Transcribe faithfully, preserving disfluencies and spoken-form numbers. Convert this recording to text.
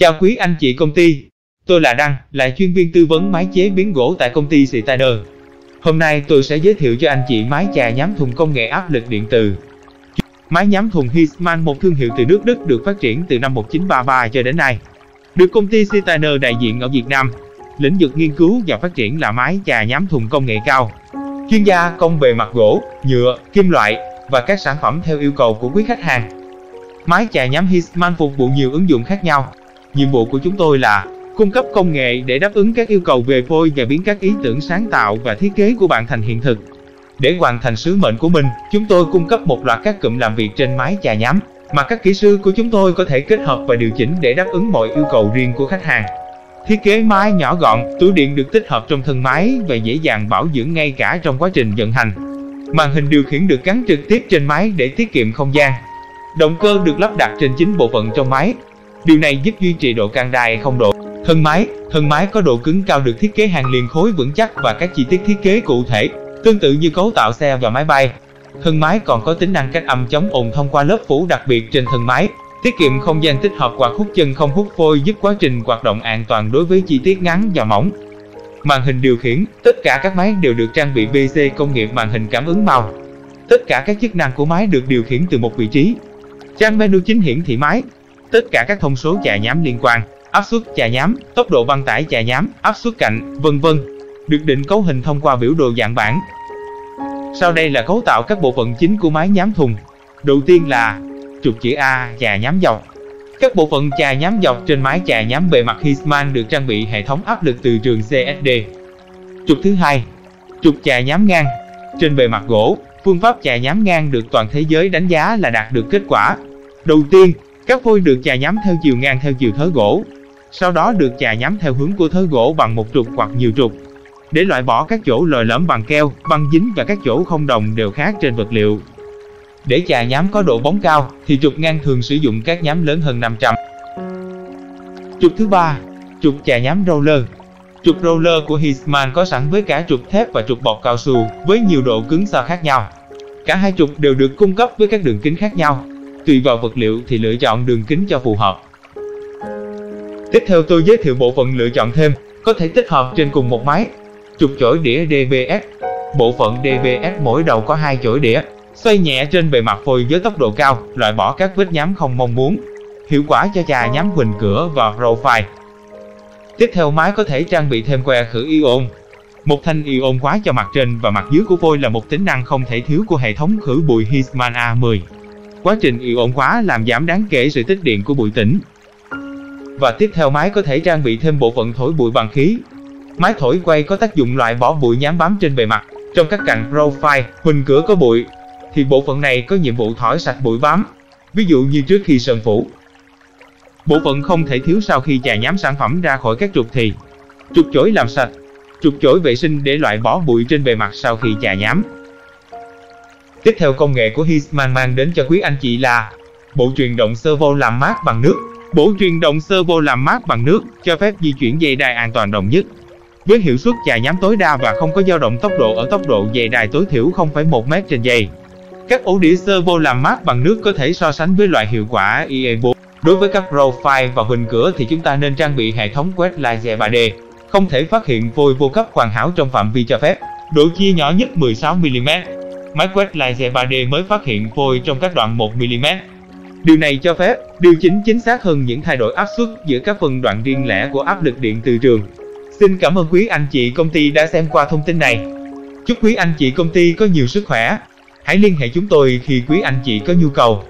Chào quý anh chị công ty, tôi là Đăng, là chuyên viên tư vấn máy chế biến gỗ tại công ty Steinert. Hôm nay tôi sẽ giới thiệu cho anh chị máy chà nhám thùng công nghệ áp lực điện từ. Máy nhám thùng Heesemann, một thương hiệu từ nước Đức, được phát triển từ năm một nghìn chín trăm ba mươi ba cho đến nay. Được công ty Steinert đại diện ở Việt Nam. Lĩnh vực nghiên cứu và phát triển là máy chà nhám thùng công nghệ cao, chuyên gia công bề mặt gỗ, nhựa, kim loại và các sản phẩm theo yêu cầu của quý khách hàng. Máy chà nhám Heesemann phục vụ nhiều ứng dụng khác nhau. Nhiệm vụ của chúng tôi là cung cấp công nghệ để đáp ứng các yêu cầu về phôi và biến các ý tưởng sáng tạo và thiết kế của bạn thành hiện thực. Để hoàn thành sứ mệnh của mình, chúng tôi cung cấp một loạt các cụm làm việc trên máy chà nhám mà các kỹ sư của chúng tôi có thể kết hợp và điều chỉnh để đáp ứng mọi yêu cầu riêng của khách hàng. Thiết kế máy nhỏ gọn, tủ điện được tích hợp trong thân máy và dễ dàng bảo dưỡng ngay cả trong quá trình vận hành. Màn hình điều khiển được gắn trực tiếp trên máy để tiết kiệm không gian. Động cơ được lắp đặt trên chính bộ phận trong máy. Điều này giúp duy trì độ căng đai không độ. Thân máy, thân máy có độ cứng cao được thiết kế hàng liền khối vững chắc và các chi tiết thiết kế cụ thể, tương tự như cấu tạo xe và máy bay. Thân máy còn có tính năng cách âm chống ồn thông qua lớp phủ đặc biệt trên thân máy, tiết kiệm không gian tích hợp quạt hút chân không hút phôi giúp quá trình hoạt động an toàn đối với chi tiết ngắn và mỏng. Màn hình điều khiển, tất cả các máy đều được trang bị pê xê công nghiệp màn hình cảm ứng màu. Tất cả các chức năng của máy được điều khiển từ một vị trí. Trang menu chính hiển thị máy. Tất cả các thông số chà nhám liên quan, áp suất chà nhám, tốc độ băng tải chà nhám, áp suất cạnh, vân vân, được định cấu hình thông qua biểu đồ dạng bản. Sau đây là cấu tạo các bộ phận chính của máy nhám thùng. Đầu tiên là trục chữ A chà nhám dọc. Các bộ phận chà nhám dọc trên máy chà nhám bề mặt Heesemann được trang bị hệ thống áp lực từ trường xê ét đê. Trục thứ hai, trục chà nhám ngang. Trên bề mặt gỗ, phương pháp chà nhám ngang được toàn thế giới đánh giá là đạt được kết quả. Đầu tiên, các phôi được chà nhám theo chiều ngang theo chiều thớ gỗ, sau đó được chà nhám theo hướng của thớ gỗ bằng một trục hoặc nhiều trục, để loại bỏ các chỗ lồi lõm bằng keo, băng dính và các chỗ không đồng đều khác trên vật liệu. Để chà nhám có độ bóng cao, thì trục ngang thường sử dụng các nhám lớn hơn năm trăm. Trục thứ ba, trục chà nhám roller. Trục roller của Heesemann có sẵn với cả trục thép và trục bọc cao su, với nhiều độ cứng so khác nhau. Cả hai trục đều được cung cấp với các đường kính khác nhau. Tùy vào vật liệu thì lựa chọn đường kính cho phù hợp. Tiếp theo tôi giới thiệu bộ phận lựa chọn thêm, có thể tích hợp trên cùng một máy. Trục chổi đĩa đê bê ét. Bộ phận đê bê ét mỗi đầu có hai chổi đĩa, xoay nhẹ trên bề mặt phôi với tốc độ cao, loại bỏ các vết nhám không mong muốn, hiệu quả cho chà nhám huỳnh cửa và profile. Tiếp theo máy có thể trang bị thêm que khử ion. Một thanh ion khóa cho mặt trên và mặt dưới của phôi là một tính năng không thể thiếu của hệ thống khử bụi Heesemann a mười. Quá trình ion hóa làm giảm đáng kể sự tích điện của bụi tĩnh. Và tiếp theo máy có thể trang bị thêm bộ phận thổi bụi bằng khí. Máy thổi quay có tác dụng loại bỏ bụi nhám bám trên bề mặt. Trong các cạnh profile, huỳnh cửa có bụi, thì bộ phận này có nhiệm vụ thổi sạch bụi bám, ví dụ như trước khi sơn phủ. Bộ phận không thể thiếu sau khi chà nhám sản phẩm ra khỏi các trục thì trục chổi làm sạch, trục chổi vệ sinh để loại bỏ bụi trên bề mặt sau khi chà nhám. Tiếp theo công nghệ của Heesemann mang đến cho quý anh chị là bộ truyền động servo làm mát bằng nước. Bộ truyền động servo làm mát bằng nước cho phép di chuyển dây đai an toàn đồng nhất, với hiệu suất chà nhám tối đa và không có dao động tốc độ ở tốc độ dây đai tối thiểu không phẩy một mét trên giây. Các ổ đĩa servo làm mát bằng nước có thể so sánh với loại hiệu quả e a bốn. Đối với các profile và huỳnh cửa thì chúng ta nên trang bị hệ thống quét laser ba D, không thể phát hiện phôi vô cấp hoàn hảo trong phạm vi cho phép, độ chia nhỏ nhất mười sáu mi li mét. Máy quét laser ba D mới phát hiện phôi trong các đoạn một mi li mét. Điều này cho phép điều chỉnh chính xác hơn những thay đổi áp suất giữa các phân đoạn riêng lẻ của áp lực điện từ trường. Xin cảm ơn quý anh chị công ty đã xem qua thông tin này. Chúc quý anh chị công ty có nhiều sức khỏe. Hãy liên hệ chúng tôi khi quý anh chị có nhu cầu.